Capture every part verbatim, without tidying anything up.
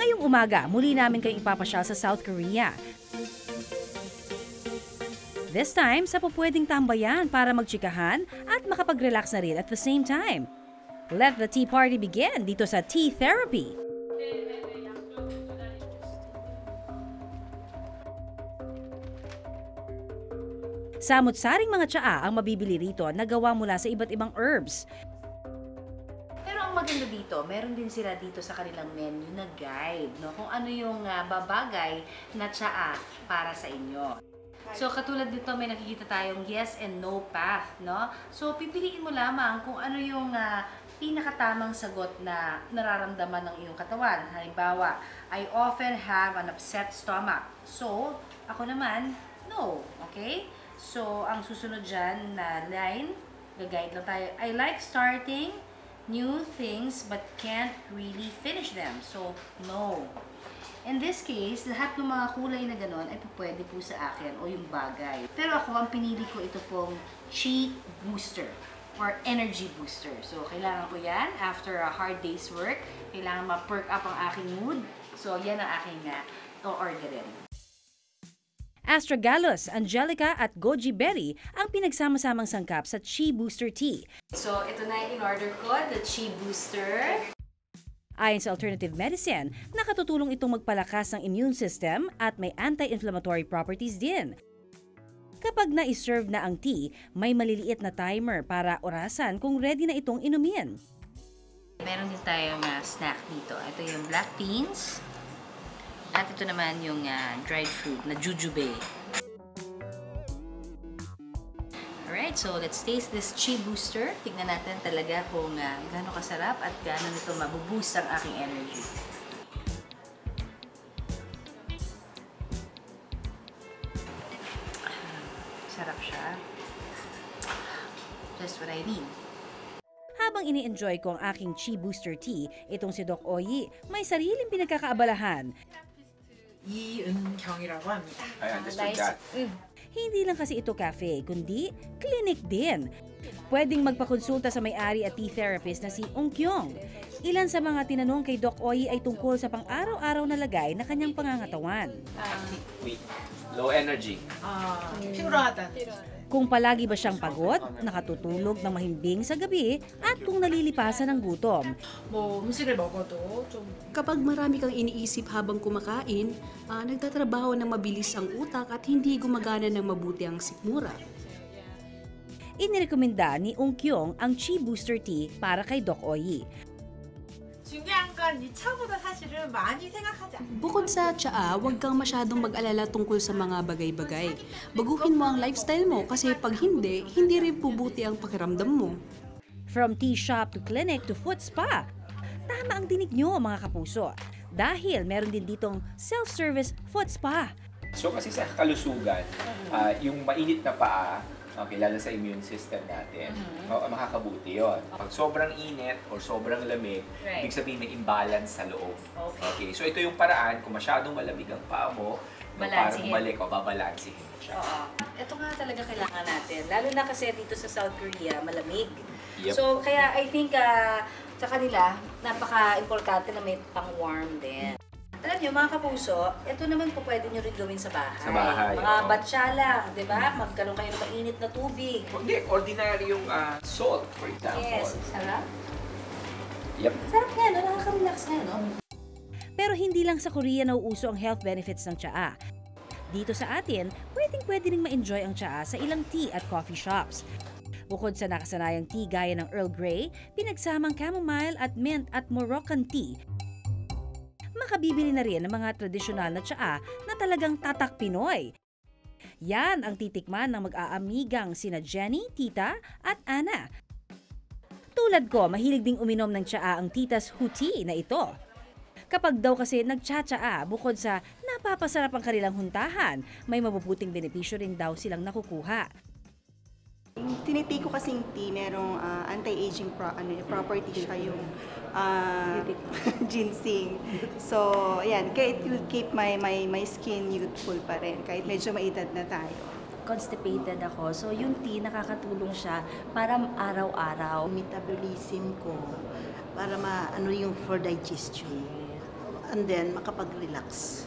Ngayong umaga, muli namin kayong ipapasyal sa South Korea. This time, sa pupwedeng tambayan para magchikahan at makapag-relax na rin at the same time. Let the tea party begin dito sa Tea Therapy. Samut-saring mga tsaa ang mabibili rito na gawa mula sa iba't ibang herbs. Pero ang maganda dito, meron din sila dito sa kanilang menu na guide, no? Kung ano yung uh, babagay na tsaa para sa inyo. So katulad dito may nakikita tayong yes and no path, no? So pipiliin mo lamang kung ano yung uh, pinakatamang sagot na nararamdaman ng iyong katawan. Halimbawa, I often have an upset stomach. So ako naman, no. Okay? So ang susunod dyan na line, gagayad lang tayo. I like starting new things but can't really finish them. So no. In this case, lahat ng mga kulay na gano'n ay pwede po sa akin o yung bagay. Pero ako, ang pinili ko ito pong Qi Booster or Energy Booster. So, kailangan ko yan after a hard day's work. Kailangan ma-perk up ang aking mood. So, yan ang aking na o-orderin. Astragalus, Angelica at Goji Berry ang pinagsama-samang sangkap sa Qi Booster Tea. So, ito na yung in-order ko, the Qi Booster. Ayon sa alternative medicine, nakatutulong itong magpalakas ng immune system at may anti-inflammatory properties din. Kapag na-serve na ang tea, may maliliit na timer para orasan kung ready na itong inumin. Meron din tayong uh, snack dito. Ito yung black beans at ito naman yung uh, dried fruit na jujube. Alright, so let's taste this Qi Booster. Tignan natin talaga kung uh, gano'ng kasarap at gano'n ito mabuboost ang aking energy. Sarap siya. Just what I need. Habang ini-enjoy ko ang aking Qi Booster Tea, itong si Doc Oyi may sariling pinagkakaabalahan. Ong Kyung이라고 합니다. I understood that. Hindi lang kasi ito cafe, kundi clinic din. Pwedeng magpakonsulta sa may-ari at tea therapist na si Ong Kyung. Ilan sa mga tinanong kay Doc Oyi ay tungkol sa pang-araw-araw na lagay na kanyang pangangatawan. Low energy. Kung palagi ba siyang pagod, nakatutulog ng mahimbing sa gabi, at kung nalilipasan ng gutom. Kapag marami kang iniisip habang kumakain, uh, nagtatrabaho ng mabilis ang utak at hindi gumagana ng mabuti ang sikmura. Inirekomenda ni Ong Kyung ang Qi Booster Tea para kay Doc Oyi. Bukod sa tsaa, huwag kang masyadong mag-alala tungkol sa mga bagay-bagay. Baguhin mo ang lifestyle mo kasi pag hindi, hindi rin pubuti ang pakiramdam mo. From tea shop to clinic to foot spa, tama ang dinig nyo mga kapuso. Dahil meron din ditong self-service foot spa. So kasi sa kalusugan, uh, yung mainit na paa, okay, lalo sa immune system natin, mm-hmm. oh, makakabuti yun. Pag sobrang init or sobrang lamig, right. Ibig sabihin may imbalance sa loob. Okay. Okay. So ito yung paraan, kung masyadong malamig ang paa mo, parang balik o babalansihin mo siya. Oo. Ito nga talaga kailangan natin, lalo na kasi dito sa South Korea, malamig. Yep. So kaya I think uh, sa kanila, napaka-importante na may pang-warm din. Alam niyo mga kapuso, ito naman po pwede niyo rin gawin sa bahay. Sa bahay. Mga oh. batsa lang, di ba? Magkaroon kayo ng mainit na tubig. Hindi, ordinary yung uh, salt, for example. Yes, sarap. Yep. Sarap nga, no? Nakaka-relax nga, no? Pero hindi lang sa Korea nauuso ang health benefits ng tsaa. Dito sa atin, pwedeng-pwede rin ma-enjoy ang tsaa sa ilang tea at coffee shops. Bukod sa nakasanayang tea gaya ng Earl Grey, pinagsamang chamomile at mint at Moroccan tea, makabibili na rin ng mga tradisyonal na tsaa na talagang tatak Pinoy. Yan ang titikman ng mag-aamigang sina Jenny, Tita at Ana. Tulad ko, mahilig ding uminom ng tsaa ang Titas Huti na ito. Kapag daw kasi nagtsatsaa, bukod sa napapasarap ang kanilang huntahan, may mabubuting benepisyo rin daw silang nakukuha. Tinitake ko kasing tea, merong uh, anti-aging pro, ano, property siya yung uh, ginseng. So, ayan, it will keep my, my, my skin youthful pa rin, kahit medyo maitad na tayo. Constipated ako, so yung tea nakakatulong siya para araw-araw. Metabolism ko, para ma, ano yung for digestion. and then makapag-relax.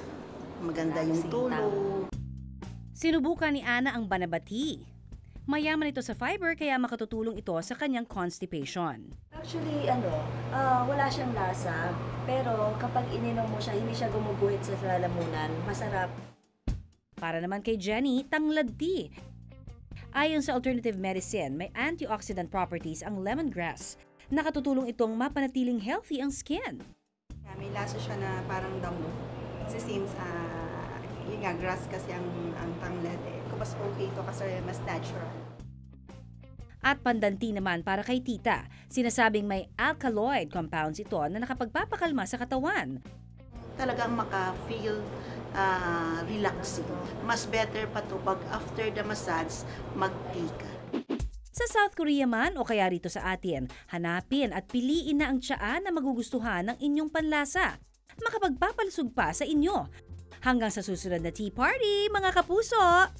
Maganda yung tulog. Sinubukan ni Ana ang banaba tea. Mayaman ito sa fiber kaya makatutulong ito sa kanyang constipation. Actually, ano, uh, wala siyang lasa, pero kapag ininom mo siya, hindi siya gumuguhit sa lalamunan. Masarap. Para naman kay Jenny, tanglad tea. Ayon sa alternative medicine, may antioxidant properties ang lemongrass. Nakatutulong itong mapanatiling healthy ang skin. Yeah, may lasa siya na parang damo. Kasi since, uh, yung nga, grass kasi ang, ang tanglad eh. Mas okay ito kasi mas natural. At pandanti naman para kay tita. Sinasabing may alkaloid compounds ito na nakapagpapakalma sa katawan. Talagang maka-feel uh, relaxed ito. Mas better pa ito pag after the massage, mag-tea ka. Sa South Korea man o kaya rito sa atin, hanapin at piliin na ang tsaa na magugustuhan ng inyong panlasa. Makapagpapalusog pa sa inyo. Hanggang sa susunod na tea party, mga kapuso!